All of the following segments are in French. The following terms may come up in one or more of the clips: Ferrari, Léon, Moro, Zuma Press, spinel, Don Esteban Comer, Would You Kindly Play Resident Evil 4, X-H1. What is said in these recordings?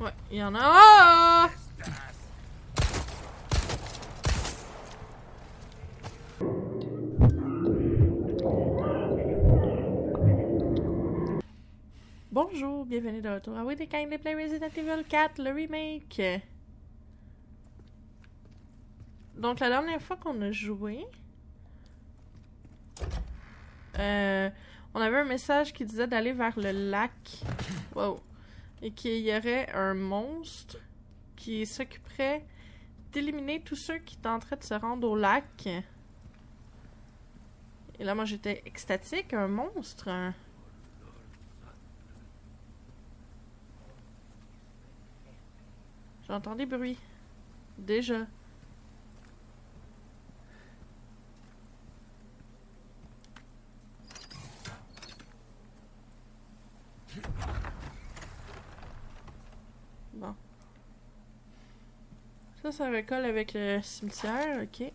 Ouais, il y en a. Bonjour, bienvenue de retour à Would You Kindly Play Resident Evil 4, le remake. Donc la dernière fois qu'on a joué, on avait un message qui disait d'aller vers le lac. Wow. Et qu'il y aurait un monstre qui s'occuperait d'éliminer tous ceux qui tenteraient de se rendre au lac. Et là moi j'étais extatique, un monstre. J'entends des bruits. Déjà. Bon. Ça recolle avec le cimetière, ok.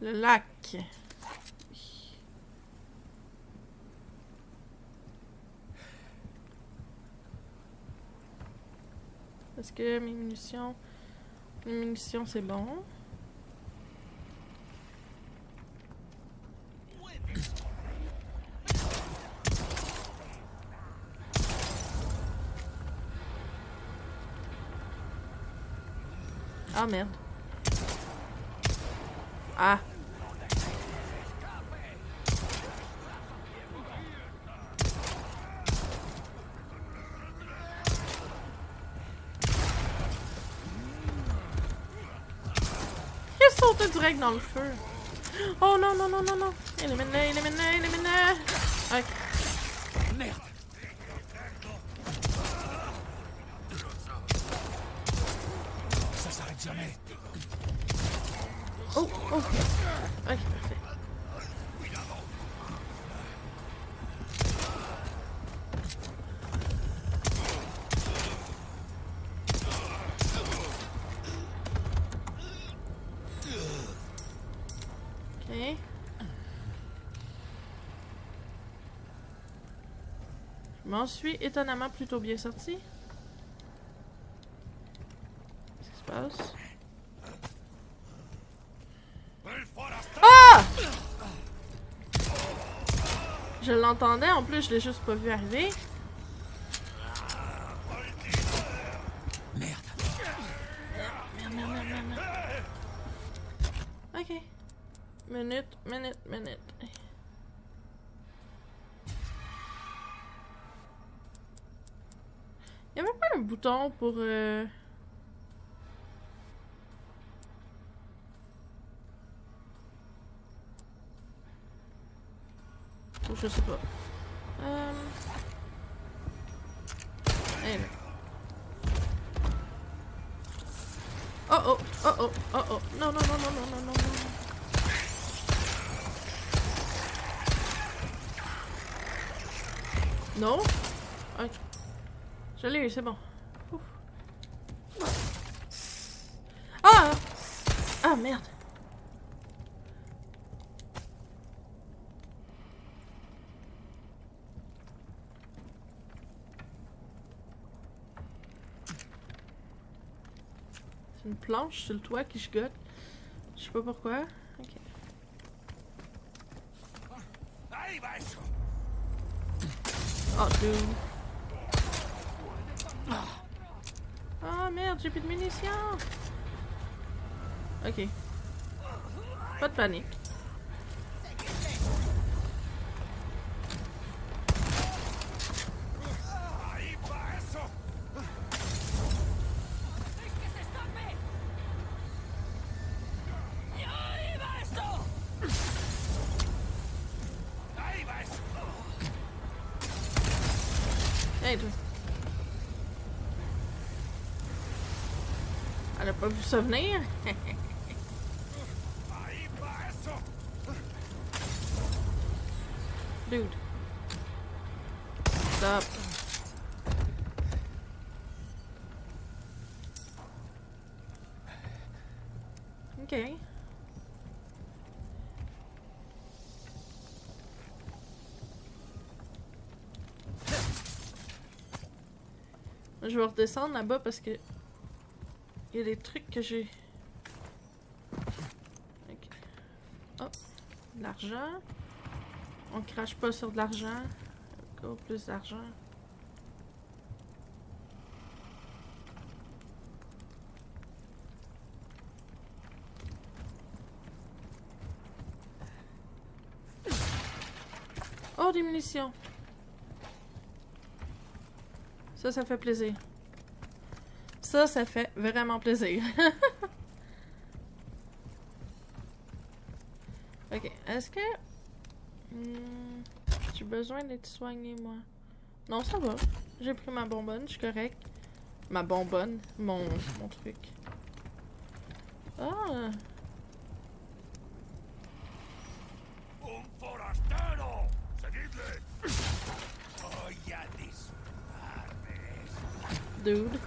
Le lac. Est-ce que mes munitions... Les munitions, c'est bon. Ah, merde. Ah. Direct dans le feu. Oh non, non, non, non, non. Élimine-le. Ouais. Merde. Ça s'arrête jamais. Oh, oh. Ok, parfait. Je m'en suis étonnamment plutôt bien sorti. Qu'est-ce qui se passe? Ah! Je l'entendais, en plus je l'ai juste pas vu arriver. Merde. Merde. Ok. Minute. Il n'y avait pas un bouton pour... Oh, je sais pas. Anyway. Oh. Non. Non? Ok. Je l'ai eu, c'est bon. Ouf. Ah! Ah merde! C'est une planche sur le toit qui gigote. Je sais pas pourquoi. Ok. Oh, oh merde, j'ai plus de munitions. Ok. Pas de panique. Elle a pas vu ça venir. Dude. Stop. Ok. Je vais redescendre là-bas parce que... il y a des trucs que j'ai... Ok. Oh, de l'argent. On crache pas sur de l'argent. Encore plus d'argent. Oh, des munitions. Ça, ça fait plaisir. Ça fait vraiment plaisir. Ok, est-ce que... j'ai besoin d'être soigné, moi. Non, ça va. J'ai pris ma bonbonne, je suis correct. Ma bonbonne, mon truc. Ah! Dude.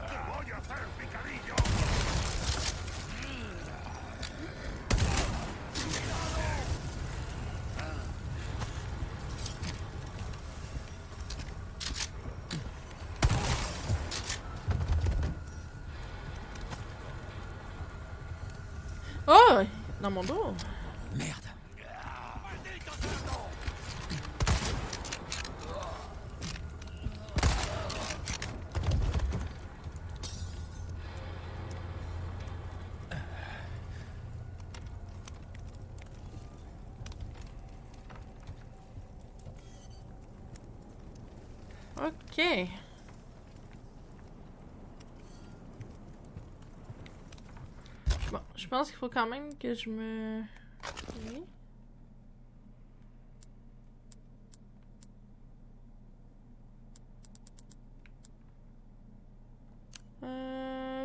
Oh, dans mon dos. Merde. Ok. Bon, je pense qu'il faut quand même que je me... oui.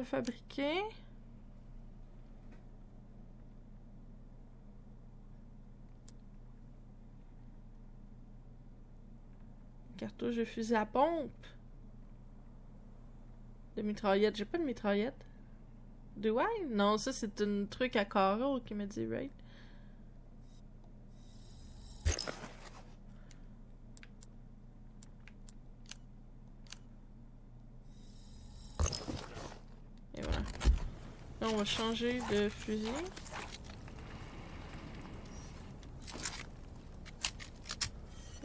Fabriquer. Cartouche de fusil à pompe. De mitraillette. J'ai pas de mitraillette. Do I? Non, ça c'est un truc à carreau qui me dit, right? Et voilà. Là, on va changer de fusil.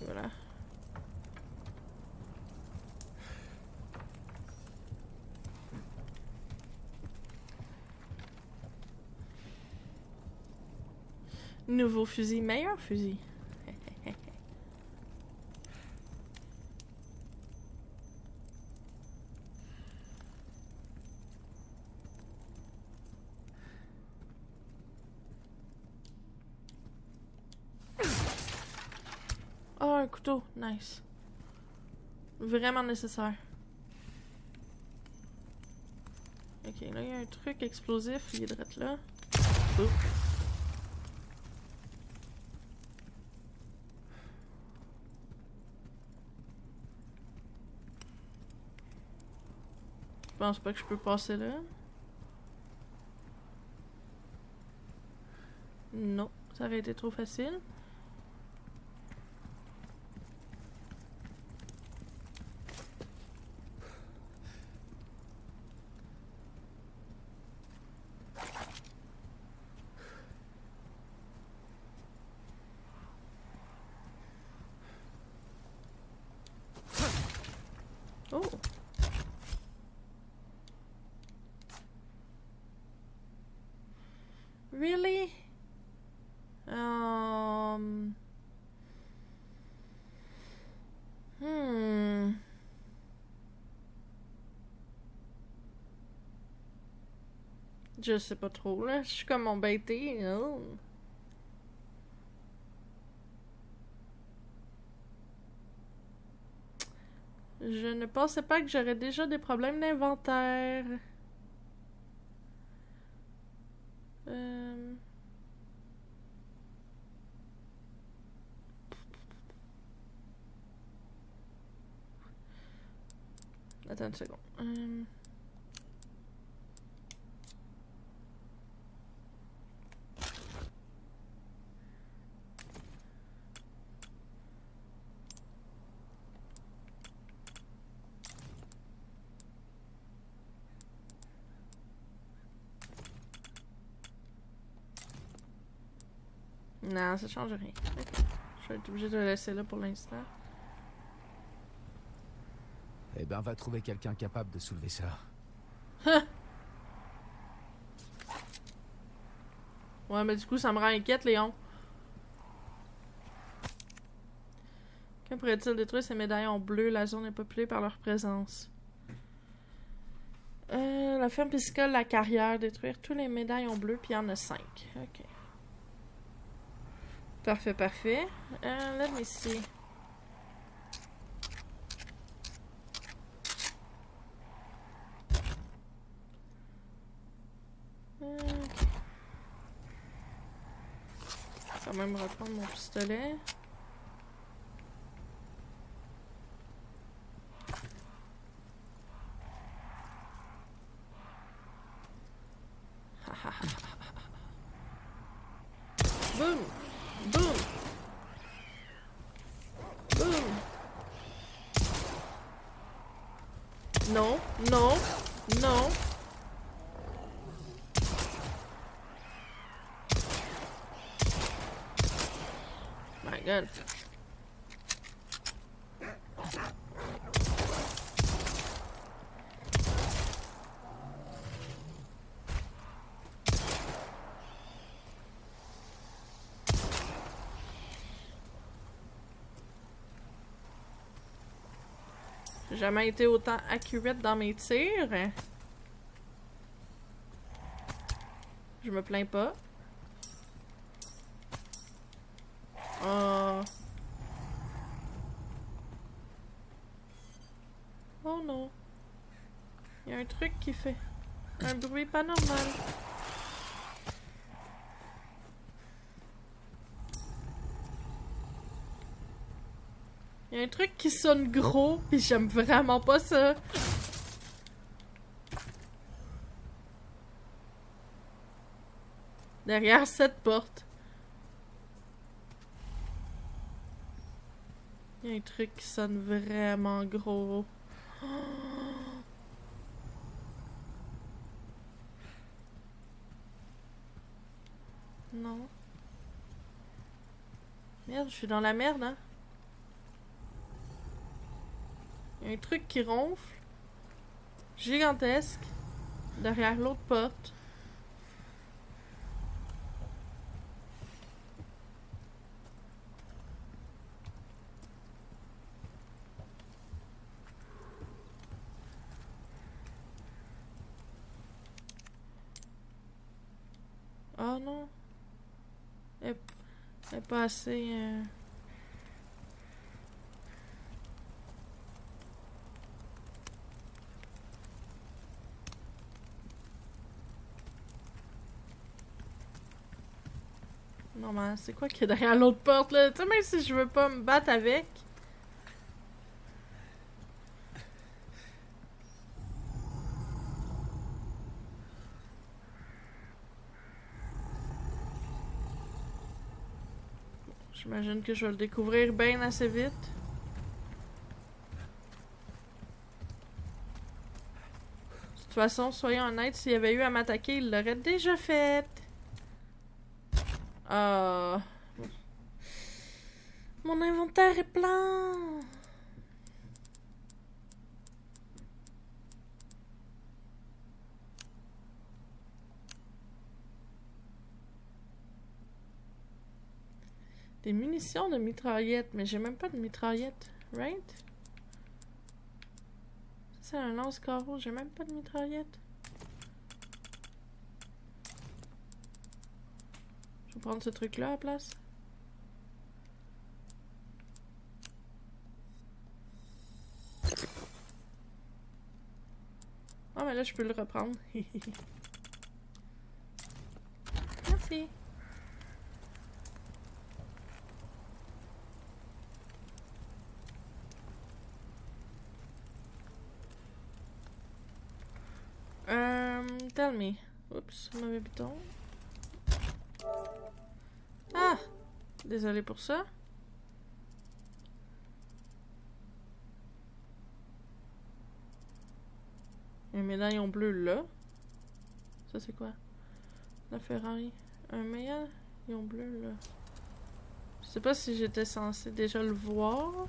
Et voilà. Nouveau fusil, meilleur fusil. Oh, un couteau, nice. Vraiment nécessaire. Ok, là il y a un truc explosif, il est direct là. Oh. Je pense pas que je peux passer là. Non, ça aurait été trop facile. Oh! Really? Je sais pas trop là, je suis comme embêtée. Oh. Je ne pensais pas que j'aurais déjà des problèmes d'inventaire. Attends une seconde. Non, ça change rien. Okay. Je vais être obligé de le laisser là pour l'instant. Eh ben, va trouver quelqu'un capable de soulever ça. Ouais, mais du coup, ça me rend inquiète, Léon. Qu'un pourrait-il détruire ces médaillons bleus? La zone est peuplée par leur présence. La ferme piscicole, la carrière, détruire tous les médaillons bleus, puis il y en a 5. Ok. Parfait, parfait. Là, mais ici. Je vais même reprendre mon pistolet. Boum! Boum! Boum! Non, non, non! Good. J'ai jamais été autant accurate dans mes tirs. Je me plains pas. Oh non. Il y a un truc qui fait un bruit pas normal. Il y a un truc qui sonne gros, pis j'aime vraiment pas ça. Derrière cette porte. Il y a un truc qui sonne vraiment gros. Oh. Non. Merde, je suis dans la merde, hein. Il y a un truc qui ronfle. Gigantesque. Derrière l'autre porte. Oh non! Elle n'est pas assez... Non mais c'est quoi qui est derrière l'autre porte là? Tu sais, même si je veux pas me battre avec... J'imagine que je vais le découvrir bien assez vite. De toute façon, soyons honnêtes, s'il y avait eu à m'attaquer, il l'aurait déjà fait. Mon inventaire est plein. Des munitions de mitraillette, mais j'ai même pas de mitraillette, right? Ça c'est un lance-carreau, j'ai même pas de mitraillette. Je vais prendre ce truc-là à la place. Ah mais là je peux le reprendre. Merci. Tell me. Oups, mauvais bouton. Ah! Désolé pour ça. Un médaillon bleu là. Ça c'est quoi? La Ferrari. Un médaillon bleu là. sais pas si j'étais censée déjà le voir.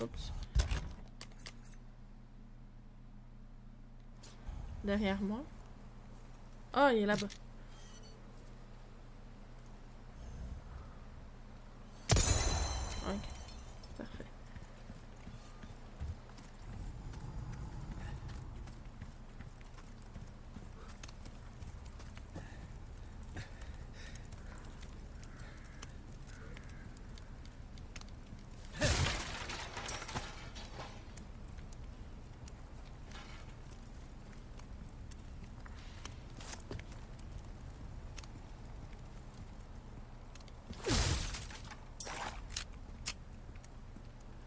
Oups. Derrière moi. Ah, oh, il est là-bas. Ok. Parfait.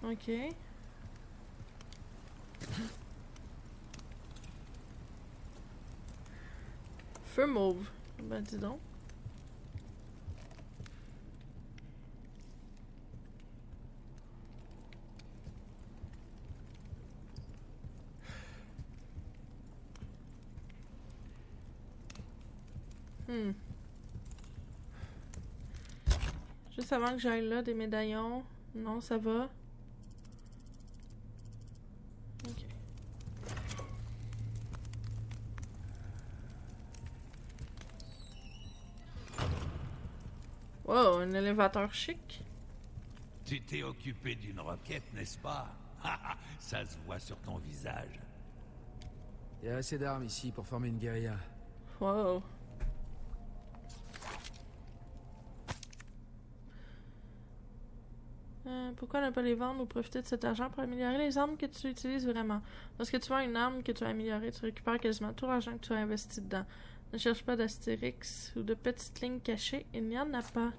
Ok. Feu mauve. Ben dis donc. Juste avant que j'aille là, des médaillons. Non, ça va. Wow, un élévateur chic. Tu t'es occupé d'une roquette, n'est-ce pas? Ça se voit sur ton visage. Il y a assez d'armes ici pour former une guérilla. Wow. Pourquoi ne pas les vendre ou profiter de cet argent pour améliorer les armes que tu utilises vraiment? Lorsque tu vends une arme que tu as améliorée, tu récupères quasiment tout l'argent que tu as investi dedans. Ne cherche pas d'astérix ou de petites lignes cachées, il n'y en a pas.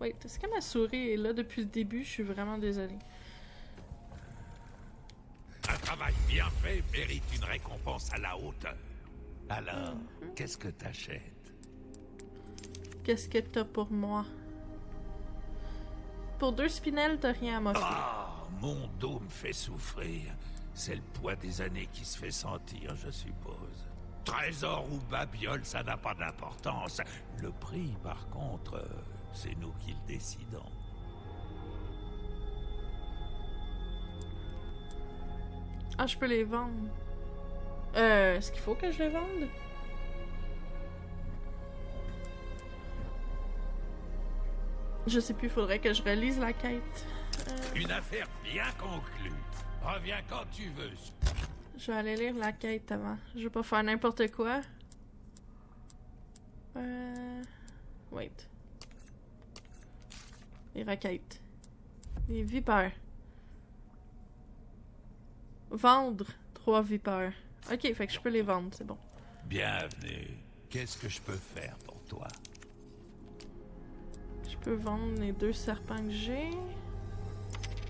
Wait, est-ce que ma souris est là depuis le début? Je suis vraiment désolée. Un travail bien fait mérite une récompense à la hauteur. Alors, qu'est-ce que t'achètes? Qu'est-ce que t'as pour moi? Pour 2 spinels, t'as rien à m'offrir. Ah, mon dos me fait souffrir. C'est le poids des années qui se fait sentir, je suppose. Trésor ou babiole, ça n'a pas d'importance. Le prix, par contre, c'est nous qui le décidons. Ah, je peux les vendre. Est-ce qu'il faut que je les vende? Je sais plus, il faudrait que je relise la quête. Une affaire bien conclue. Reviens quand tu veux. Je vais aller lire la quête avant. Je vais pas faire n'importe quoi. Wait. Les requêtes. Les vipères. Vendre 3 vipères. Ok, fait que je peux les vendre, c'est bon. Bienvenue. Qu'est-ce que je peux faire pour toi? Je peux vendre les 2 serpents que j'ai.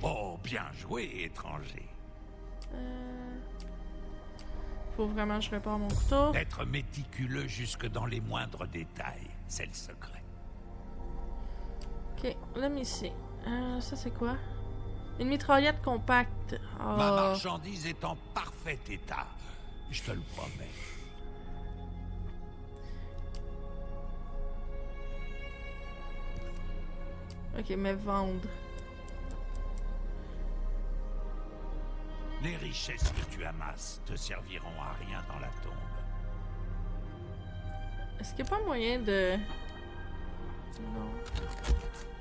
Oh, bien joué, étranger. Faut vraiment que je répare mon couteau. Être méticuleux jusque dans les moindres détails, c'est le secret. Ok, let me see. Ça c'est quoi? Une mitraillette compacte. Oh. Ma marchandise est en parfait état, je te le promets. Ok, mais vendre. Les richesses que tu amasses te serviront à rien dans la tombe. Est-ce qu'il n'y a pas moyen de... Non.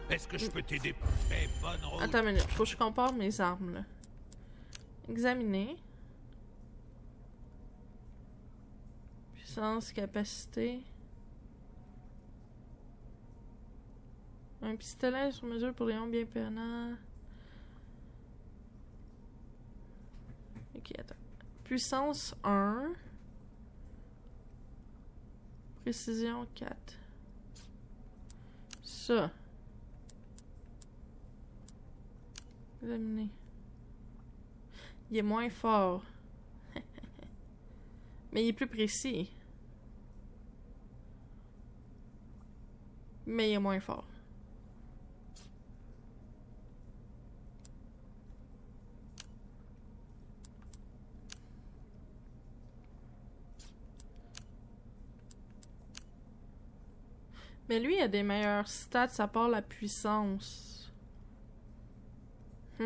Est-ce que je peux t'aider? Bonne route. Attends une minute, faut que je compare mes armes, là. Examiner. Puissance, capacité. Un pistolet sur mesure pour Léon bien pernant. Ok, attends. Puissance 1. Précision 4. Ça. Examiner. Il est moins fort. Mais il est plus précis. Mais il est moins fort. Mais lui, il a des meilleurs stats à part la puissance. Ok.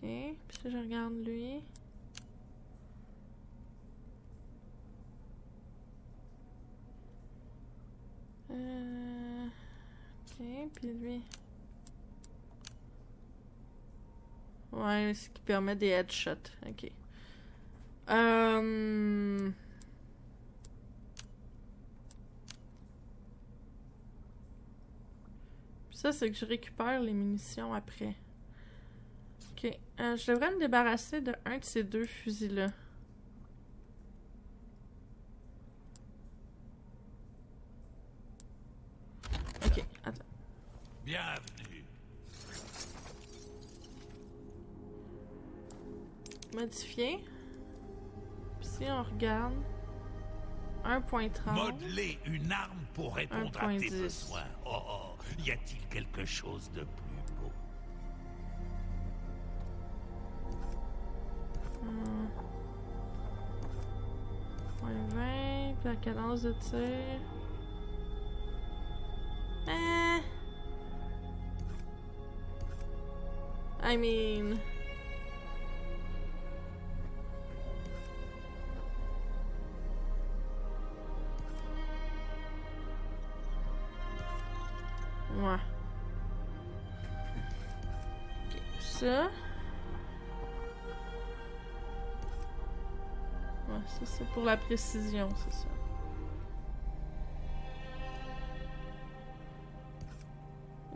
Puis là, je regarde lui. Ok, puis lui. Ouais, ce qui permet des headshots. Ok. Ça, c'est que je récupère les munitions après. Ok. Je devrais me débarrasser de un de ces deux fusils-là. Ok, attends. Bienvenue. Modifier. Si on regarde. 1.30. Modeler une arme pour répondre à tes besoins. Oh oh, y a-t-il quelque chose de plus beau? .20, puis la cadence de tir. I mean. Ouais. Ok, ça. Ouais, ça c'est pour la précision, c'est ça.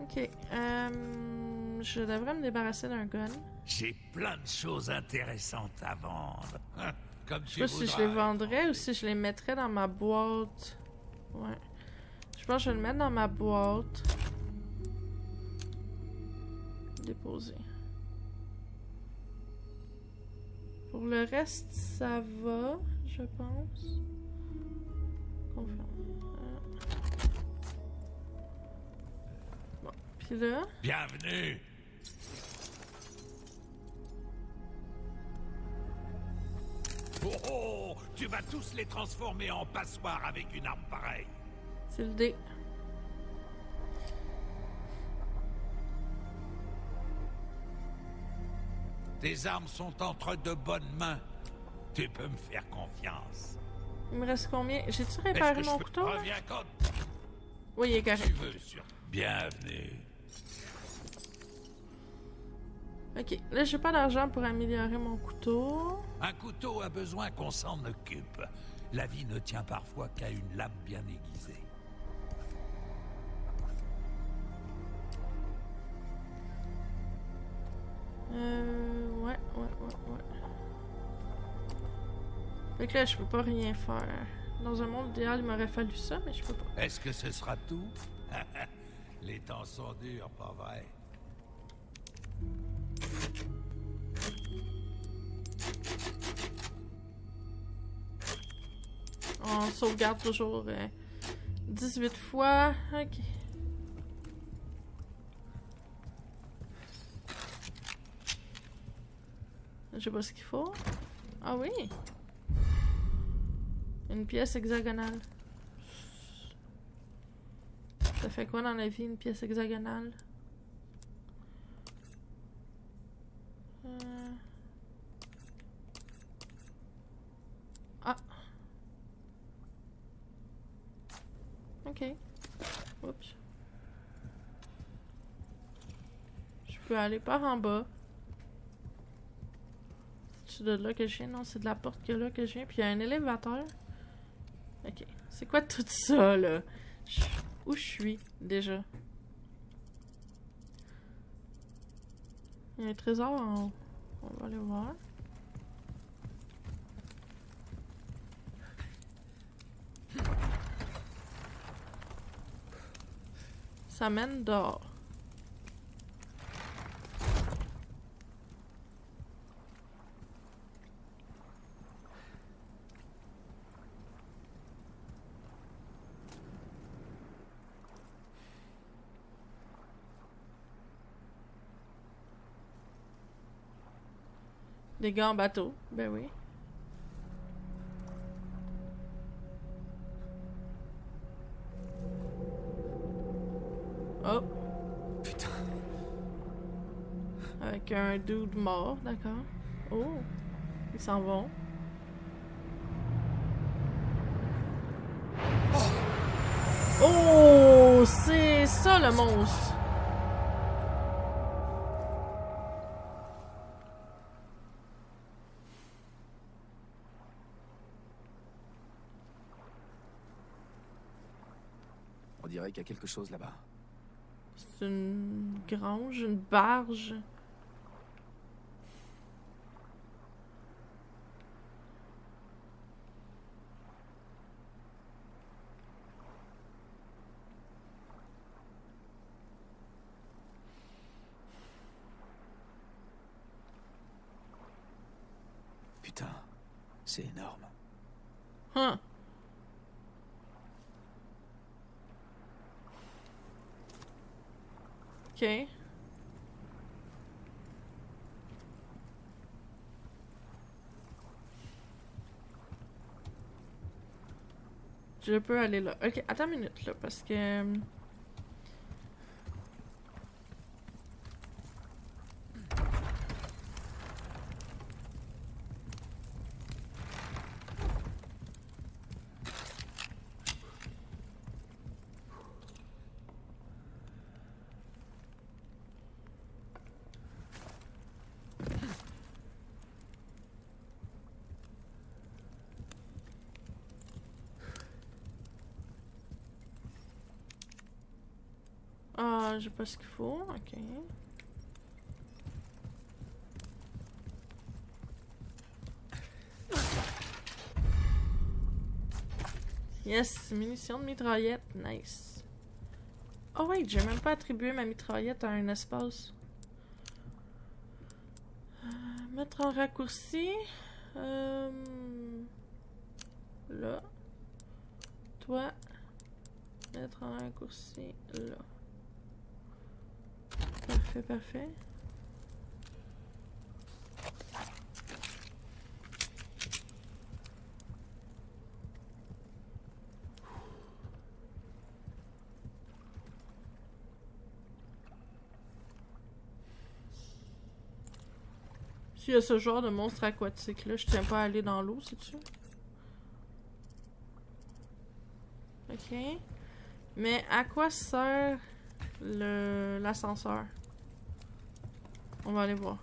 Ok, je devrais me débarrasser d'un gun. J'ai plein de choses intéressantes à vendre. Comme je sais pas si je les vendrais ou si je les mettrais dans ma boîte. Ouais. Je pense que je vais le mettre dans ma boîte. Déposer. Pour le reste, ça va, je pense. Confirme. Bon, puis là. Bienvenue. Oh oh, tu vas tous les transformer en passoires avec une arme pareille. C'est le dé. Tes armes sont entre de bonnes mains. Tu peux me faire confiance. Il me reste combien? J'ai-tu réparé mon couteau? Oui, il est correct. Bienvenue. Ok, là j'ai pas d'argent pour améliorer mon couteau. Un couteau a besoin qu'on s'en occupe. La vie ne tient parfois qu'à une lame bien aiguisée. Ouais. Fait que là, je peux pas rien faire. Dans un monde idéal, il m'aurait fallu ça, mais je peux pas. Est-ce que ce sera tout? Les temps sont durs, pas vrai? On sauvegarde toujours 18 fois. Ok. Je sais pas ce qu'il faut. Ah oui! Une pièce hexagonale. Ça fait quoi dans la vie, une pièce hexagonale? Ah! Ok. Oups. Je peux aller par en bas. De là que je viens, non, c'est de la porte que là que je viens, puis il y a un élévateur. Ok, c'est quoi tout ça là? Où je suis déjà? Il y a un trésor en haut. On va aller voir. Ça mène dehors. Des gars en bateau, ben oui. Oh. Putain. Avec un dude mort, d'accord. Oh. Ils s'en vont. Oh! C'est ça le monstre! On dirait qu'il y a quelque chose là-bas. C'est une grange, une barge. C'est énorme. Huh. Ok. Je peux aller là. Ok, attends une minute là, parce que... J'ai pas ce qu'il faut, ok. Yes, munitions de mitraillette, nice. Oh wait, j'ai même pas attribué ma mitraillette à un espace. Mettre en raccourci. Là. Toi. Mettre en raccourci là. Parfait, parfait. S'il y a ce genre de monstre aquatique là, je tiens pas à aller dans l'eau, sais-tu? Ok. Mais à quoi sert l'ascenseur? On va aller voir.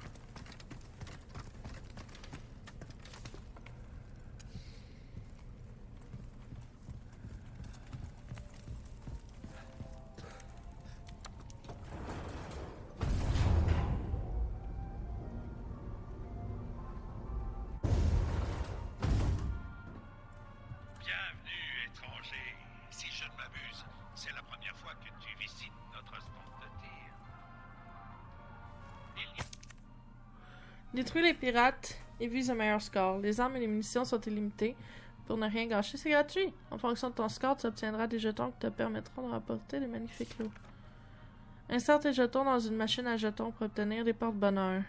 Détruis les pirates et vise un meilleur score. Les armes et les munitions sont illimitées. Pour ne rien gâcher, c'est gratuit. En fonction de ton score, tu obtiendras des jetons qui te permettront de rapporter des magnifiques lots. Insère tes jetons dans une machine à jetons pour obtenir des porte-bonheur.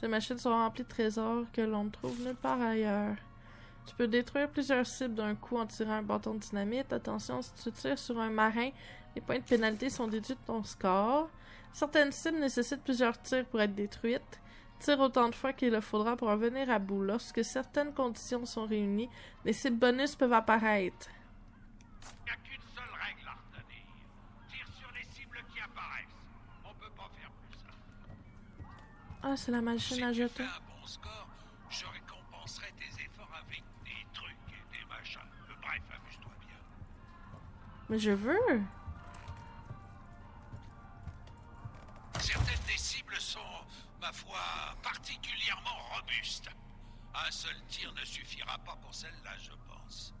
Ces machines sont remplies de trésors que l'on ne trouve nulle part ailleurs. Tu peux détruire plusieurs cibles d'un coup en tirant un bâton de dynamite. Attention, si tu tires sur un marin, les points de pénalité sont déduits de ton score. Certaines cibles nécessitent plusieurs tirs pour être détruites. Tire autant de fois qu'il le faudra pour revenir à bout. Lorsque certaines conditions sont réunies, les cibles bonus peuvent apparaître. Il n'y a qu'une seule règle à retenir. Tire sur les cibles qui apparaissent. On peut pas faire plus ça. Ah, c'est la machine à jeter. Si tu fais un bon score, je récompenserai tes efforts avec des trucs et des machins. Bref, amuse-toi bien. Mais je veux. Certaines des cibles sont... ma foi, particulièrement robuste. Un seul tir ne suffira pas pour celle-là, je pense.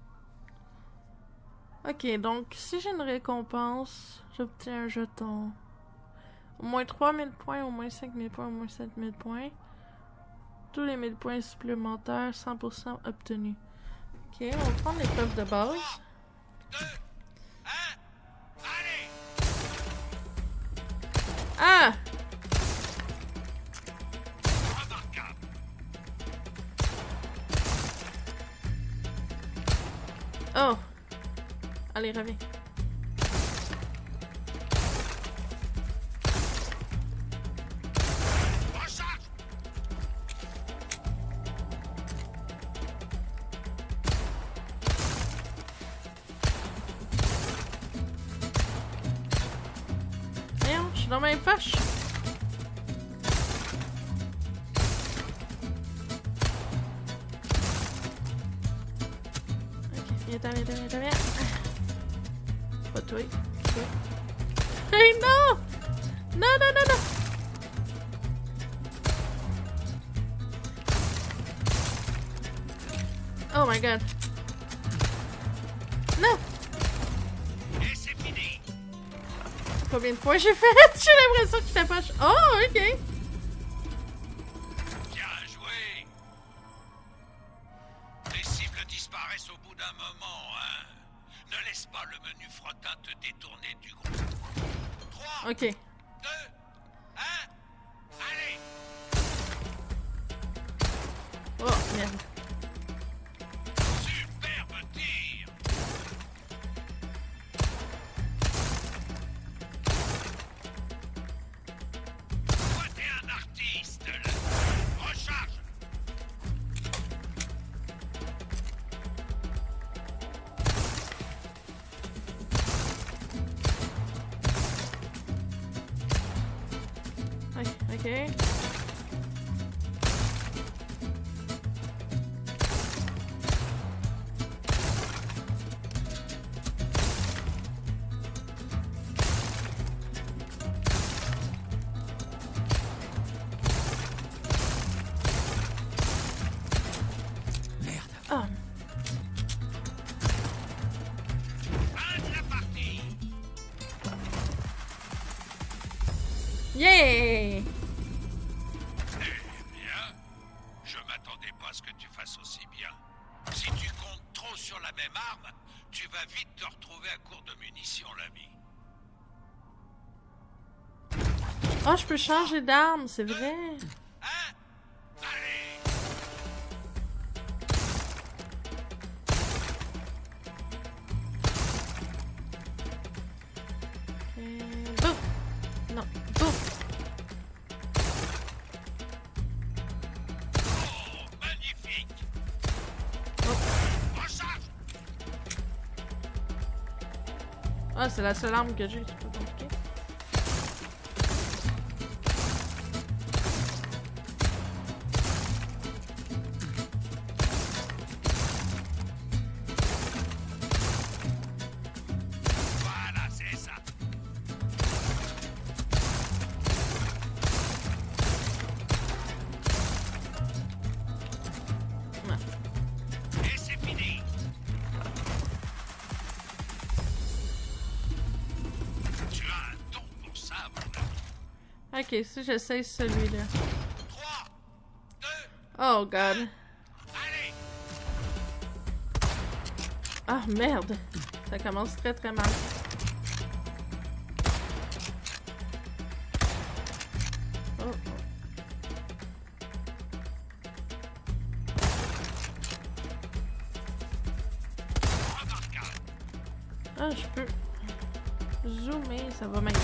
Ok, donc si j'ai une récompense, j'obtiens un jeton. Au moins 3000 points, au moins 5000 points, au moins 7000 points. Tous les 1000 points supplémentaires, 100% obtenus. Ok, on va prendre l'épreuve de base. 3, 2, 1, allez! Ah! Oh! Allez, reviens. suis dans mes poches. Ok, viens. Pas toi. Hey, non! Non! Oh my god. Non! Combien de points j'ai fait? J'ai l'impression qu'il t'approche. Oh, ok! Bien joué! Les cibles disparaissent au bout d'un moment, hein? Ne laisse pas le menu frottin te détourner du groupe. 3, ok. 2, 1, allez! Oh, merde. Yay! Eh bien, je m'attendais pas à ce que tu fasses aussi bien. Si tu comptes trop sur la même arme, tu vas vite te retrouver à court de munitions, l'ami. Oh, je peux changer d'arme, c'est vrai. Ah, c'est la seule arme que j'ai, c'est pas compliqué. Voilà, c'est ça. Ouais. Et c'est fini. Ok, si j'essaye celui-là. 3, 2, oh god. Allez. Ah merde. Ça commence très mal. Oh. Ah, je peux zoomer, ça va m'aider.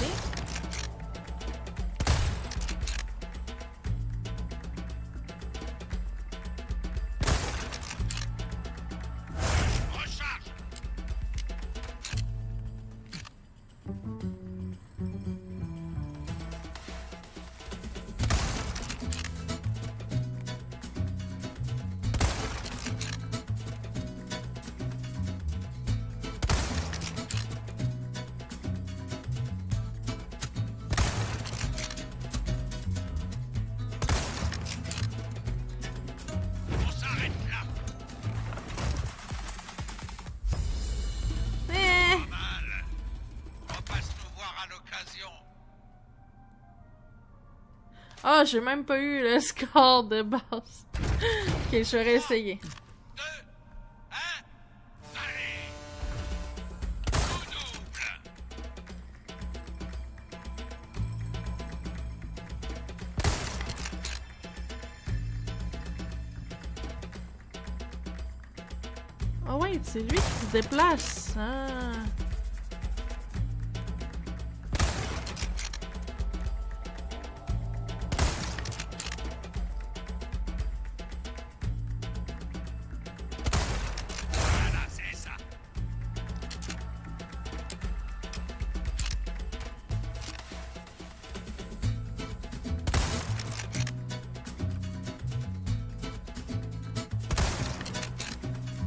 Ah, oh, j'ai même pas eu le score de base. Ok, je vais essayer. Ah ouais, c'est lui qui se déplace. Ah.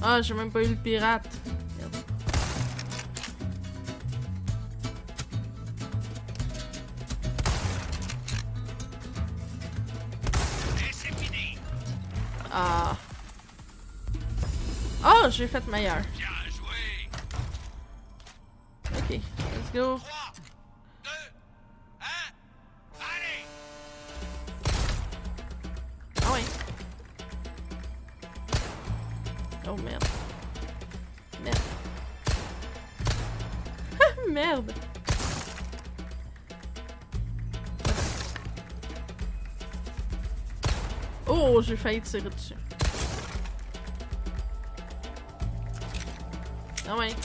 Ah, j'ai même pas eu le pirate. Ah. Oh, j'ai fait meilleur. Ok, let's go. 3, 2, 1, allez! Ah ouais. Oh merde. Merde. Merde! Oh, j'ai failli tirer dessus. Ah ouais.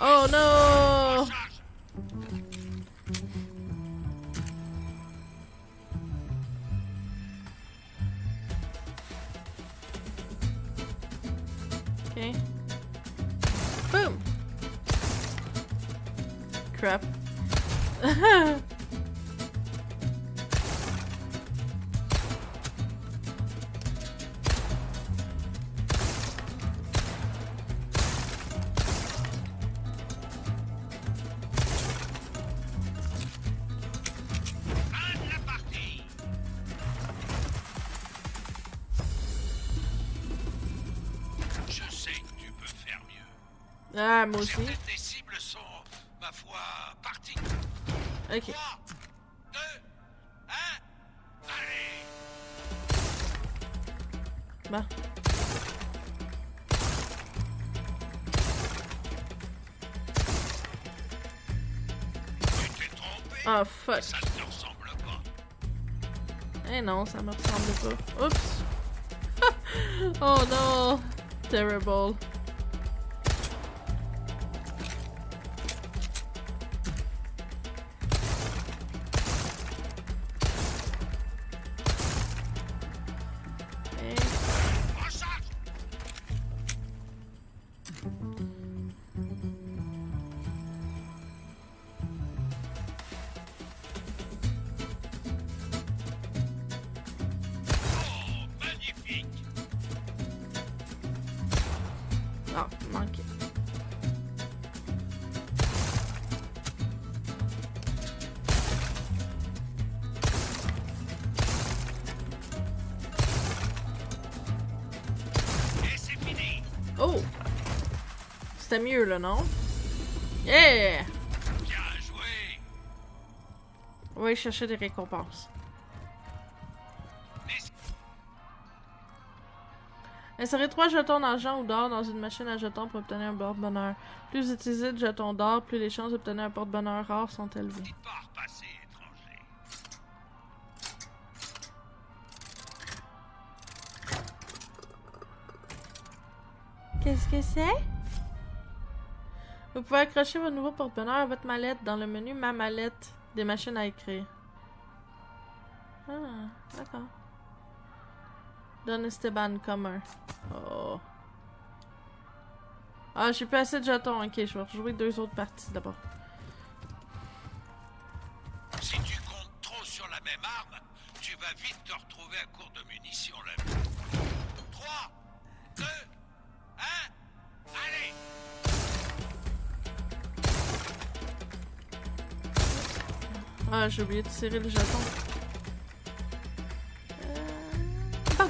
Oh non! Ok. Boom! Crap. Ah, moi aussi. Certaines des cibles sont, ma foi, parties. Ok. 3, 2, 1, allez! Bah. Tu t'es trompé? Ah, oh, fuck. Ça ne te ressemble pas. Eh non, ça me ressemble pas. Oups. Oh non. Terrible. Ah, manqué. Et c'est fini. Oh! C'était mieux là, non? Yeah! Bien joué! Oui, chercher des récompenses. Insérez 3 jetons d'argent ou d'or dans une machine à jetons pour obtenir un porte-bonheur. Plus vous utilisez de jetons d'or, plus les chances d'obtenir un porte-bonheur rare sont élevées. Qu'est-ce que c'est? Vous pouvez accrocher votre nouveau porte-bonheur à votre mallette dans le menu Ma mallette des machines à écrire. Ah, d'accord. Don Esteban Comer. Oh. Ah, j'ai plus assez de jetons. Ok, je vais rejouer 2 autres parties d'abord. Si tu comptes trop sur la même arme, tu vas vite te retrouver à court de munitions là. 3, 2, 1, allez! Ah, j'ai oublié de tirer le jeton. Ah!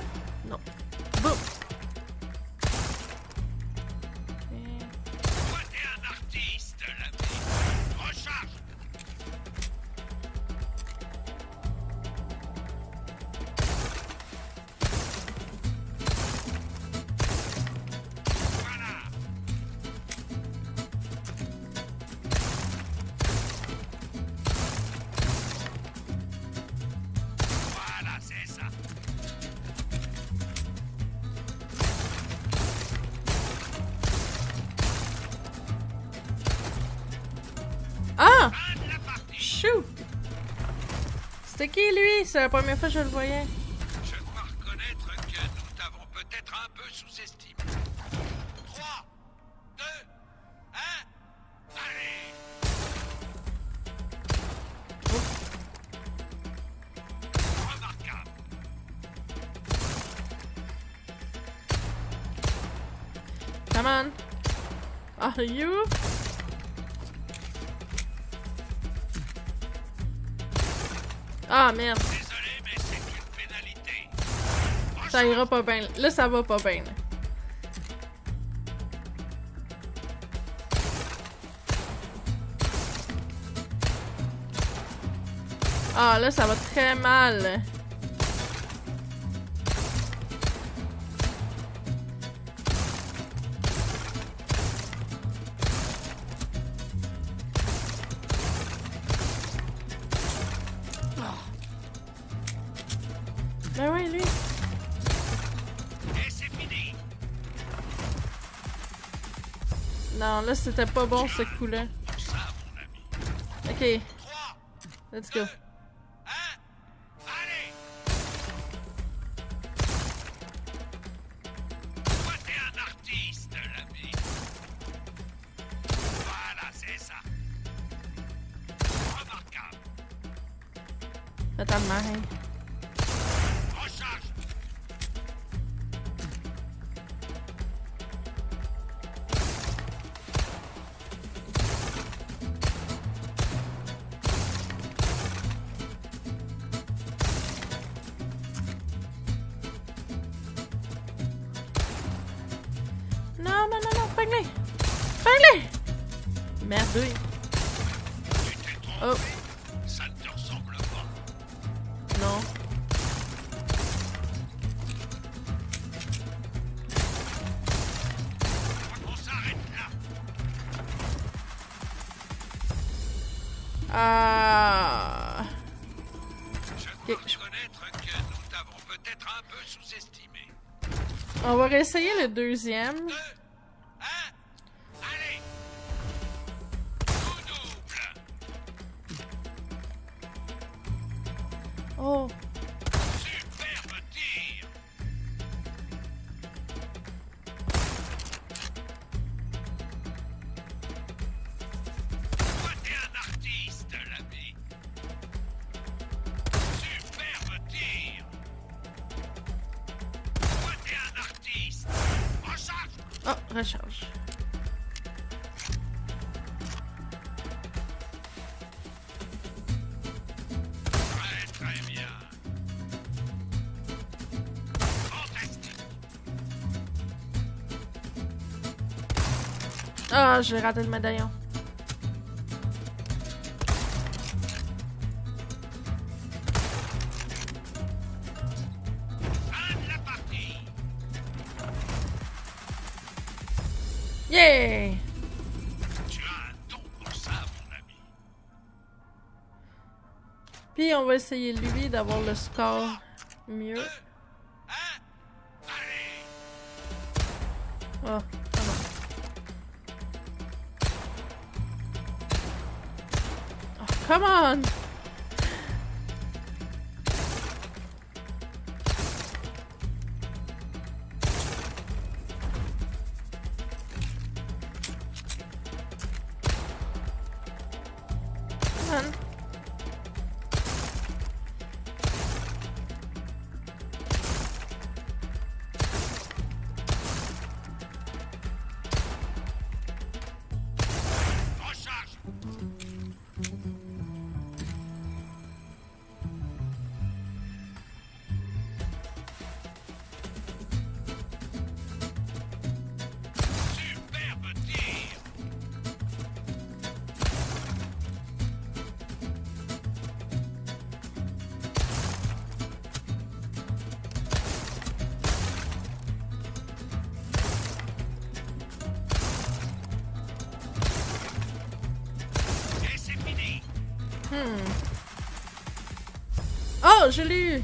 Chou! C'était qui lui? C'est la première fois que je le voyais. Je dois reconnaître que nous t'avons peut-être un peu sous-estimé. 3, 2, 1, allez! Come on. Are you? Ah merde. Désolé, mais c'est une pénalité. Ça ira pas bien. Là, ça va pas bien. Ah, là, ça va très mal. Oh. Ben ouais, lui. Et c'est fini. Non, là, c'était pas bon, ce coup-là. Ok. Let's go. On va réessayer le deuxième. Deux, un, allez. Double. Oh. Superbe tir. Toi, t'es un artiste, l'ami. Superbe tir. Oh, recharge. Très très bien. Fantastique. Ah, j'ai raté le médaillon. Yeah. Tu as un don pour ça, mon ami. Puis on va essayer lui d'avoir le score mieux. Oh, comment? Oh, come on! Oh, je l'ai eu!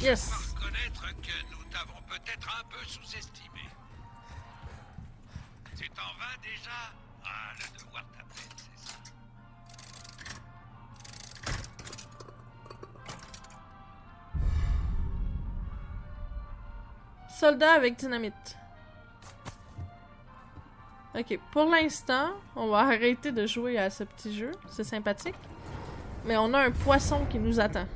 Yes! Je dois reconnaître que nous t'avons peut-être un peu sous-estimé. Tu t'en vas déjà? Ah, le devoir t'appelle, c'est ça. Soldat avec dynamite. Ok, pour l'instant, on va arrêter de jouer à ce petit jeu. C'est sympathique. Mais on a un poisson qui nous attend.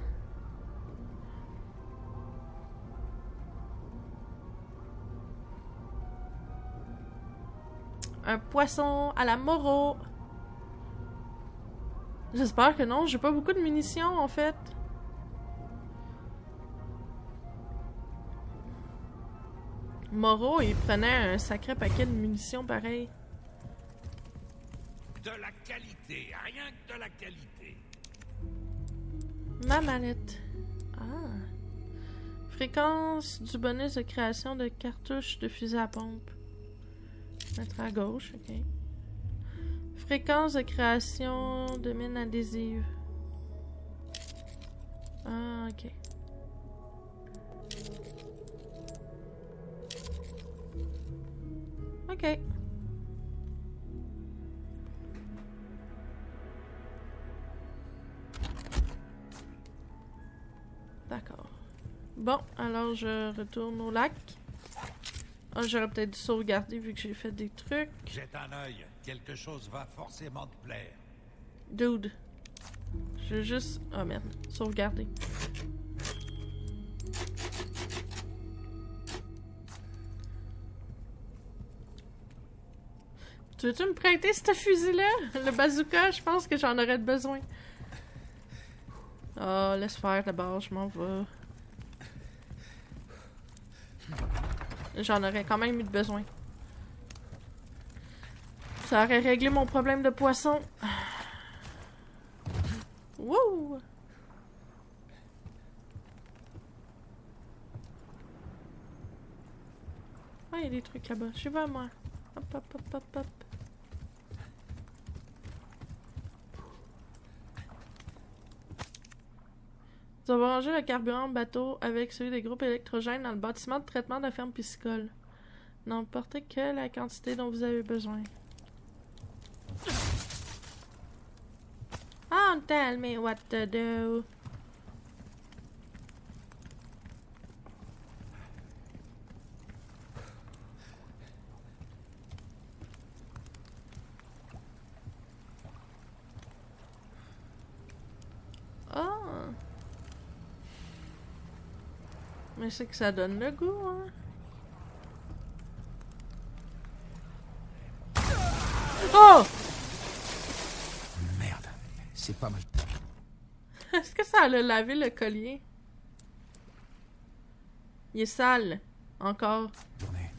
Un poisson à la Moro. J'espère que non, j'ai pas beaucoup de munitions en fait. Moro, il prenait un sacré paquet de munitions pareil. De la qualité, rien que de la qualité. Ma mallette. Ah. Fréquence du bonus de création de cartouches de fusil à pompe. Mettre à gauche, ok. Fréquence de création de mine adhésive. Ah, ok. Ok. D'accord. Bon, alors je retourne au lac. Oh, j'aurais peut-être dû sauvegarder vu que j'ai fait des trucs. Jette un œil. Quelque chose va forcément te plaire. Dude. Je veux juste... Oh merde. Sauvegarder. Tu veux-tu me prêter ce fusil-là? Le bazooka, je pense que j'en aurais besoin. Oh, laisse faire d'abord, je m'en vais. J'en aurais quand même eu besoin. Ça aurait réglé mon problème de poisson. Wouh! Ah, il y a des trucs là-bas. Je vais, moi. Hop, hop, hop, hop, hop. Nous avons rangé le carburant bateau avec celui des groupes électrogènes dans le bâtiment de traitement de la ferme piscicole. N'emportez que la quantité dont vous avez besoin. Oh, tell me what to do. Mais c'est que ça donne le goût, hein. Oh! Merde, c'est pas mal. Est-ce que ça allait laver le collier? Il est sale, encore. Journée.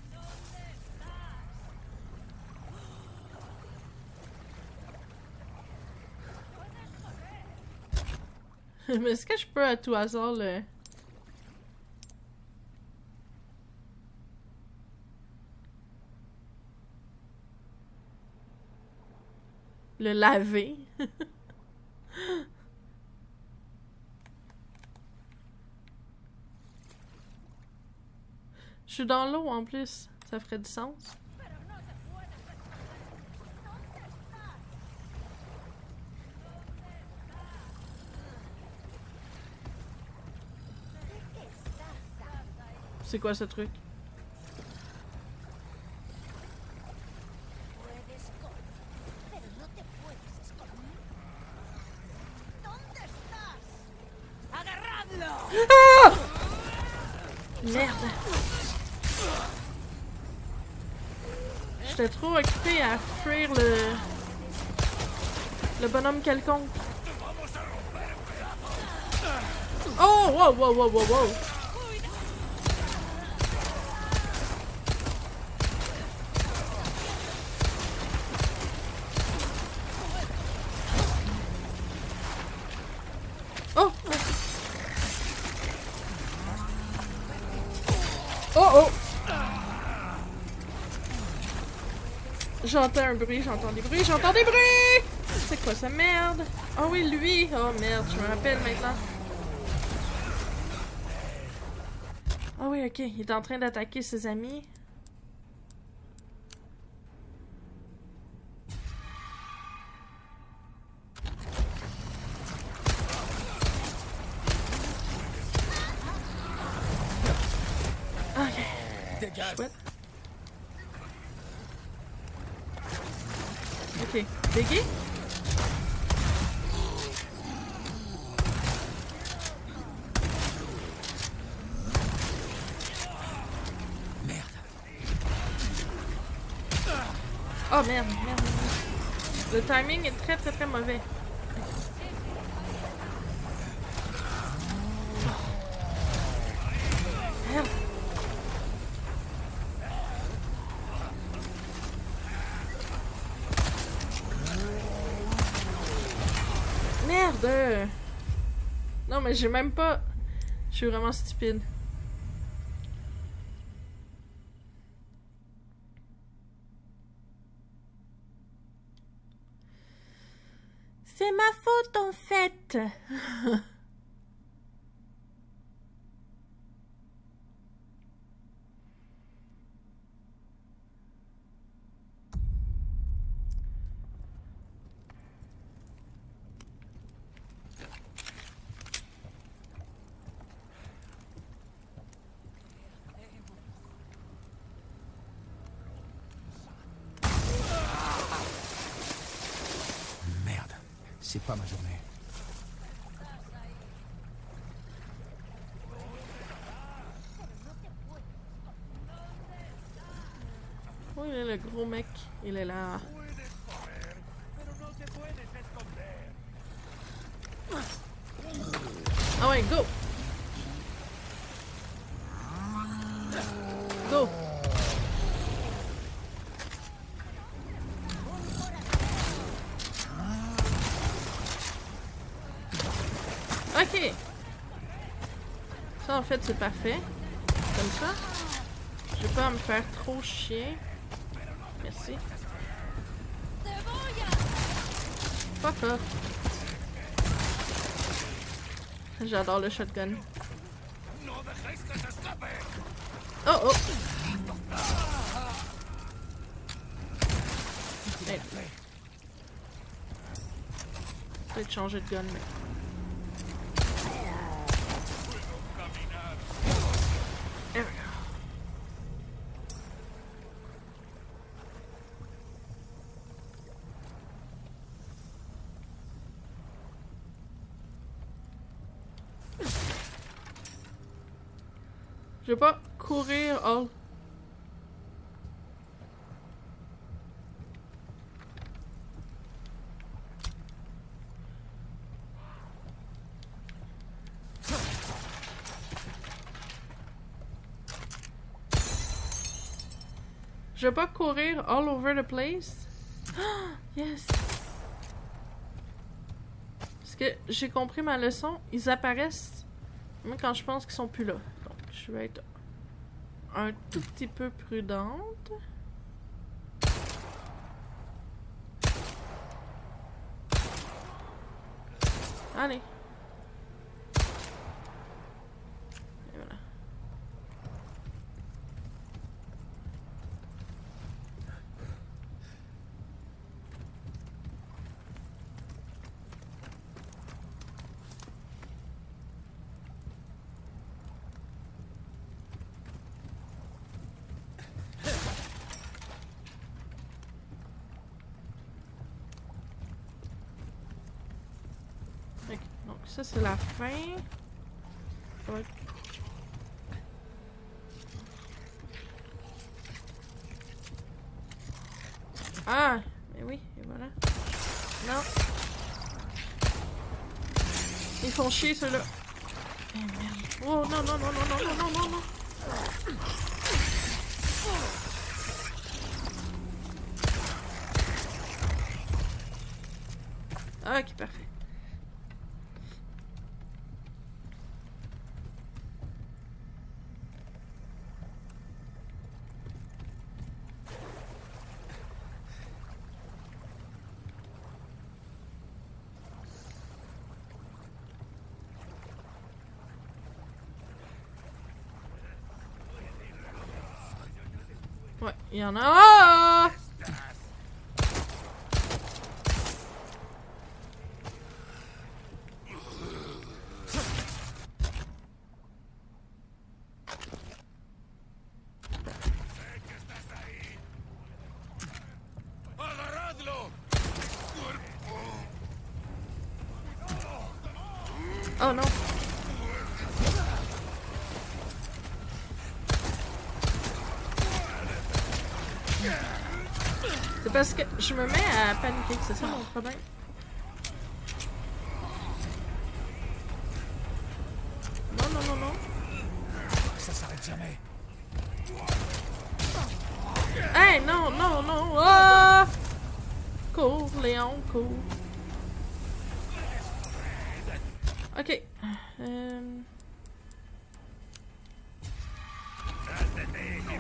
Mais est-ce que je peux à tout hasard le... Le laver. Je suis dans l'eau en plus. Ça ferait du sens. C'est quoi ce truc? J'étais trop occupé à fuir le bonhomme quelconque. Oh, wow, wow, wow, wow, wow. Oh, oh, oh, oh. J'entends un bruit, j'entends des bruits, j'entends des bruits! C'est quoi ça, merde? Ah oui, lui! Oh merde, je me rappelle maintenant. Ah oui, ok, il est en train d'attaquer ses amis. Ok. Dégage! Chouette. Ok, dégué. Merde. Oh merde, merde. Le timing est très mauvais. Merde. Merde. Non mais j'ai même pas... Je suis vraiment stupide. C'est ma faute en fait. C'est pas ma journée. Où est le gros mec? Il est là. Ah ouais, go! Go! Ok. Ça en fait c'est parfait. Comme ça. Je vais pas me faire trop chier. Merci. Fuck off. J'adore le shotgun. Oh oh. Merde. Peut-être changer de gun mais... There we go. Je vais pas courir. Oh. Je vais pas courir all over the place. Oh, yes! Parce que j'ai compris ma leçon, ils apparaissent même quand je pense qu'ils sont plus là. Donc je vais être un tout petit peu prudente. Allez! Ça c'est la fin. Ouais. Ah, mais oui, et voilà. Non. Ils font chier ceux-là. Eh merde. Oh non non non non non non non non. Ah, ok, parfait. Ouais, il y en a. Oh! Oh non. Yeah. C'est parce que je me mets à paniquer, c'est ça mon problème. Non, non, non, non. Ça s'arrête jamais. Hey, non, non, non. Oh! Cours, Léon, cours. Ok.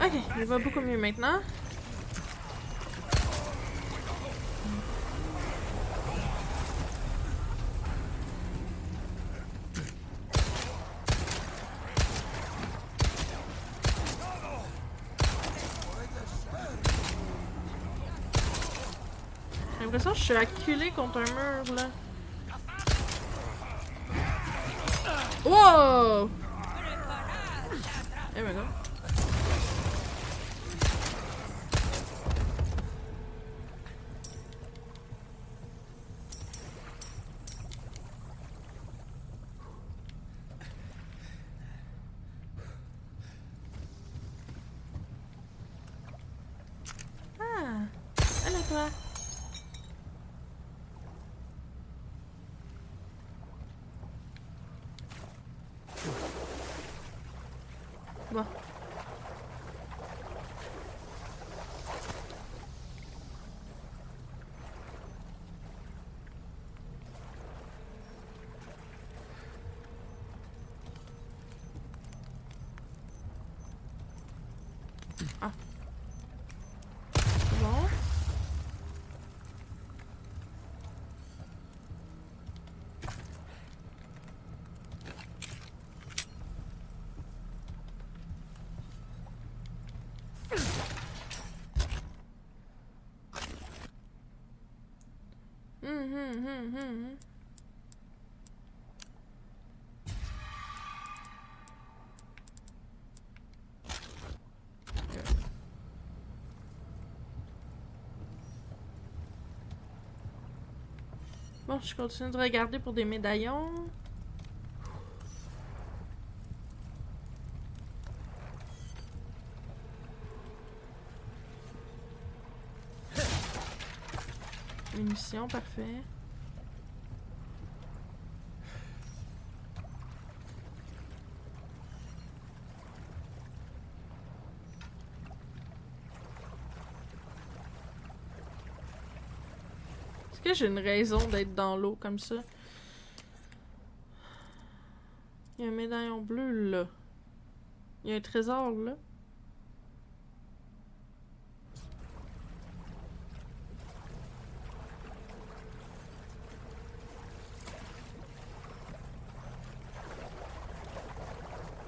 Ok, il va beaucoup mieux maintenant. J'ai l'impression que je suis acculée contre un mur là. Wow! There we go. Bon. Ah. Bon. Bon, je continue de regarder pour des médaillons. Munitions, parfait. Est-ce que j'ai une raison d'être dans l'eau comme ça? Il y a un médaillon bleu là. Il y a un trésor là.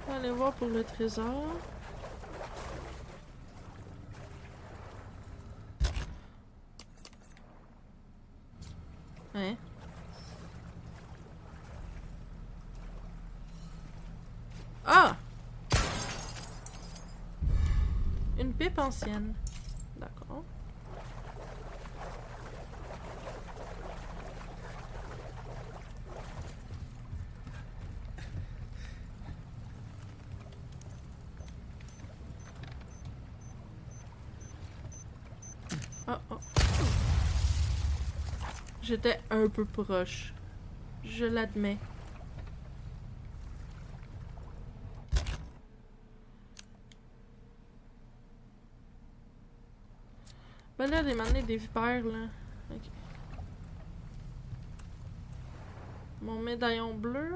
On va aller voir pour le trésor. Ouais. Ah! Une pipe ancienne. D'accord. Oh oh. J'étais un peu proche. Je l'admets. Ben là, des manettes, des vipères, là. Okay. Mon médaillon bleu.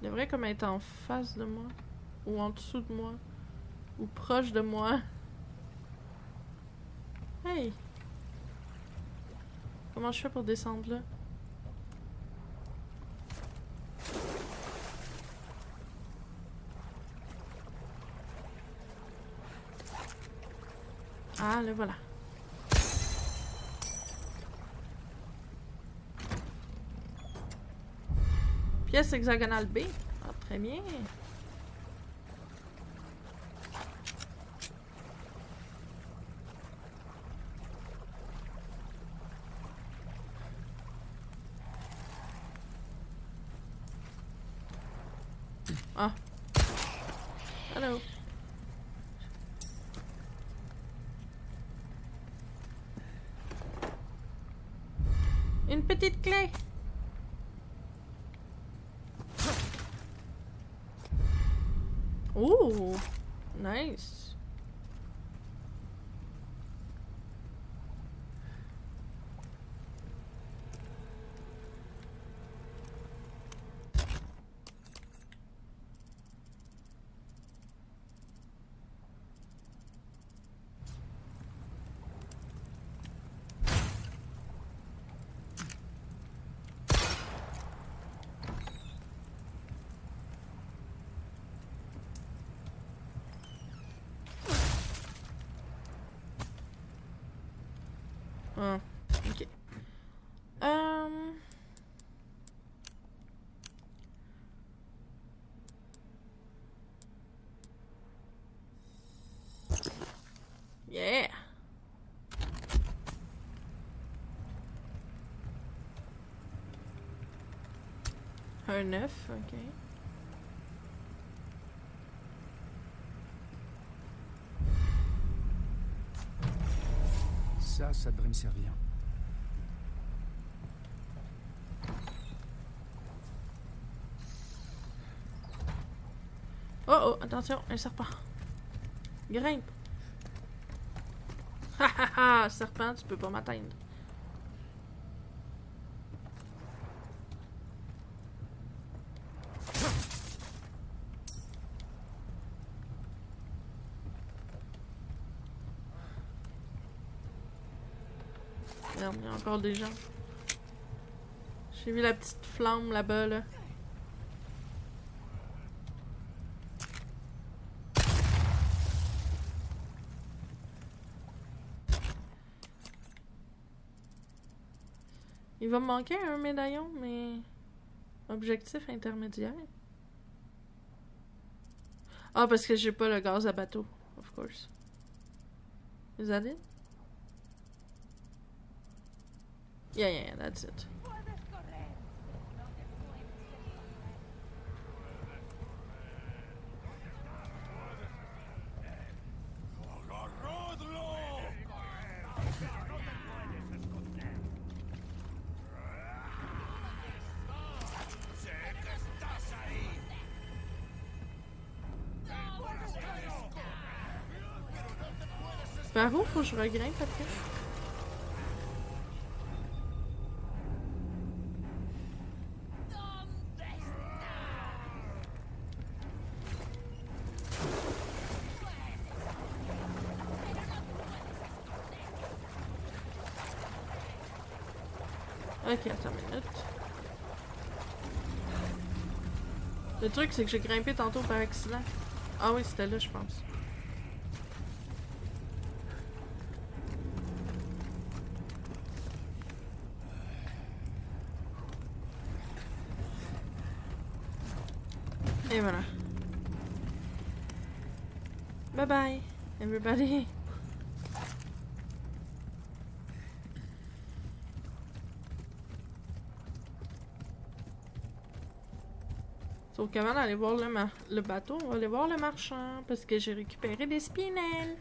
Il devrait comme être en face de moi. Ou en dessous de moi. Ou proche de moi. Hey! Comment je fais pour descendre là? Ah, le voilà. Pièce hexagonale B. Ah, très bien. Ah. Allô. Une petite clé. Ouh, nice. Ah, ok. Yeah. Un œuf, ok. Ça devrait me servir. Oh oh, attention, elle serpent. Grimpe. Ha ha ha, serpent, tu peux pas m'atteindre. Merde, il y a encore des gens. J'ai vu la petite flamme là-bas, là. Il va me manquer un médaillon, mais... Objectif intermédiaire. Ah, parce que j'ai pas le gaz à bateau, of course. Vous allez? Yeah, that's it. Par où faut que je regrimpe après? Ok, attends une minute. Le truc, c'est que j'ai grimpé tantôt par accident. Ah oui, c'était là, je pense. Et voilà. Bye bye, everybody. Donc avant d'aller voir le bateau, on va aller voir le marchand, parce que j'ai récupéré des spinels.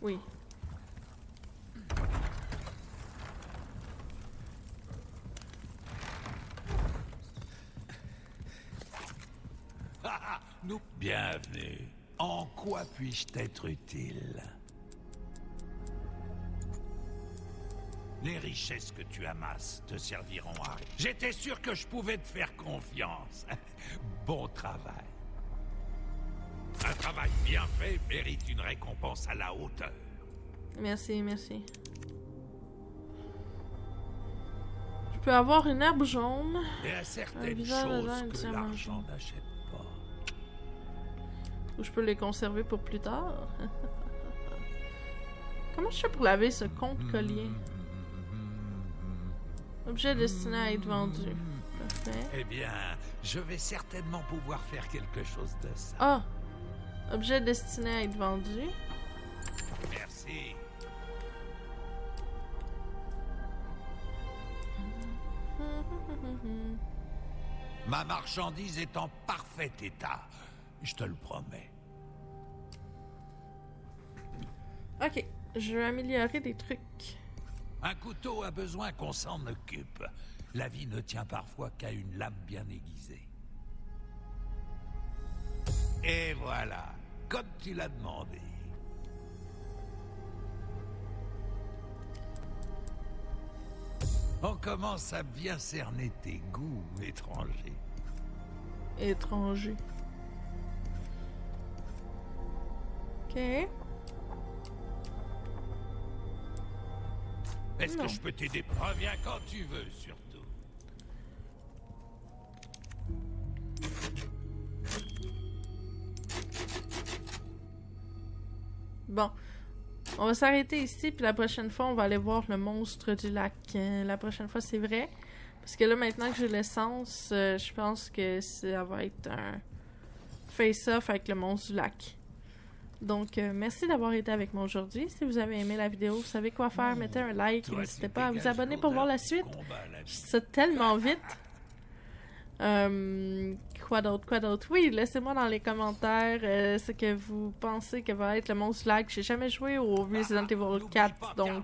Oui. Bienvenue. En quoi puis-je t'être utile? Les richesses que tu amasses te serviront à... J'étais sûr que je pouvais te faire confiance. Bon travail. Un travail bien fait mérite une récompense à la hauteur. Merci, merci. Je peux avoir une herbe jaune. Il y a certaines choses que l'argent n'achète pas. Ou je peux les conserver pour plus tard. Comment je fais pour laver ce compte-collier? Objet destiné à être vendu. Parfait. Eh bien, je vais certainement pouvoir faire quelque chose de ça. Ah! Oh. Objet destiné à être vendu. Merci. Ma marchandise est en parfait état. Je te le promets. Ok, je vais améliorer des trucs. Un couteau a besoin qu'on s'en occupe. La vie ne tient parfois qu'à une lame bien aiguisée. Et voilà, comme tu l'as demandé. On commence à bien cerner tes goûts, étrangers. Étranger. Ok. Est-ce que je peux t'aider? Reviens quand tu veux, surtout. Bon. On va s'arrêter ici, puis la prochaine fois, on va aller voir le monstre du lac. La prochaine fois, c'est vrai. Parce que là, maintenant que j'ai l'essence, je pense que ça va être un face-off avec le monstre du lac. Donc, merci d'avoir été avec moi aujourd'hui. Si vous avez aimé la vidéo, vous savez quoi faire, mettez un like. N'hésitez pas à vous abonner pour voir la suite. Je dis ça tellement vite. Quoi d'autre, quoi d'autre? Oui, laissez-moi dans les commentaires ce que vous pensez que va être le monstre lag. J'ai jamais joué au Resident Evil 4, donc...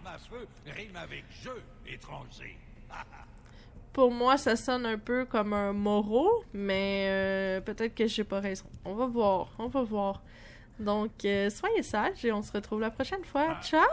Pour moi, ça sonne un peu comme un Moro, mais peut-être que j'ai pas raison. On va voir, on va voir. Donc, soyez sages et on se retrouve la prochaine fois. Ciao!